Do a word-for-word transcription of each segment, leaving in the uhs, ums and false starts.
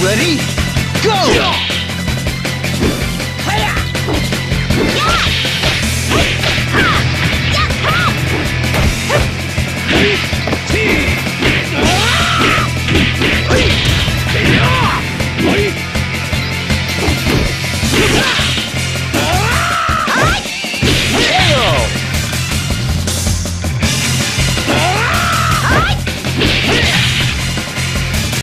Ready? Go! Ready? Go!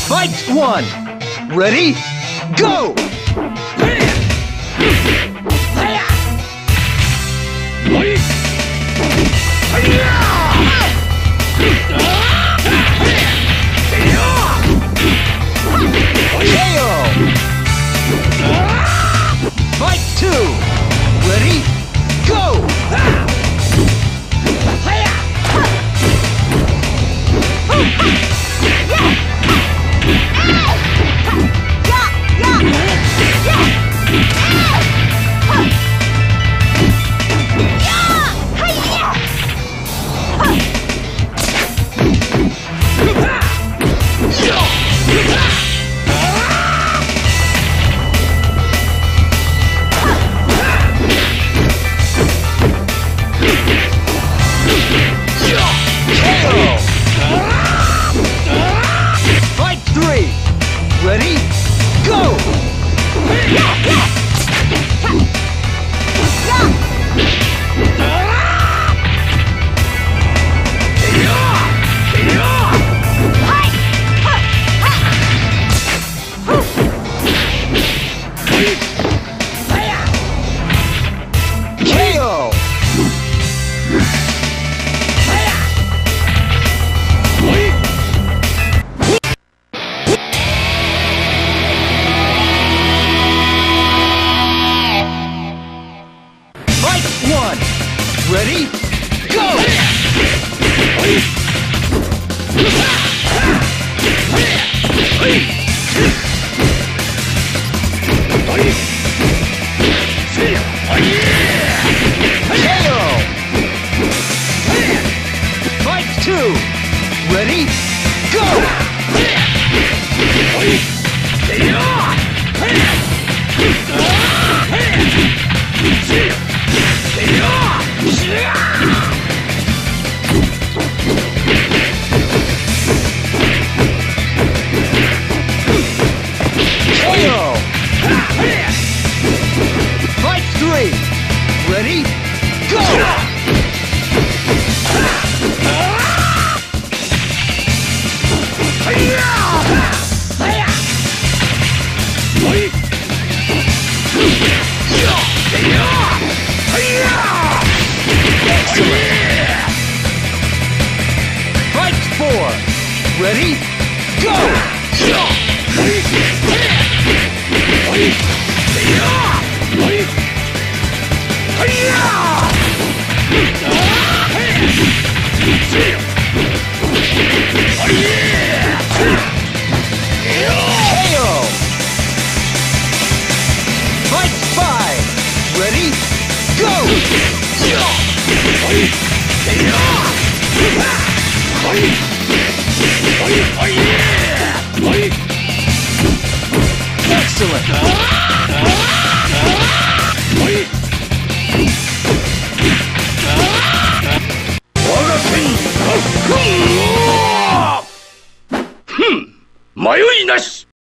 Yeah. Fight one! Ready? Go! K O! Fight two! Ready? Go! Ready? Ready? Go! Fight four! Ready? Go! Excellent. 迷いなし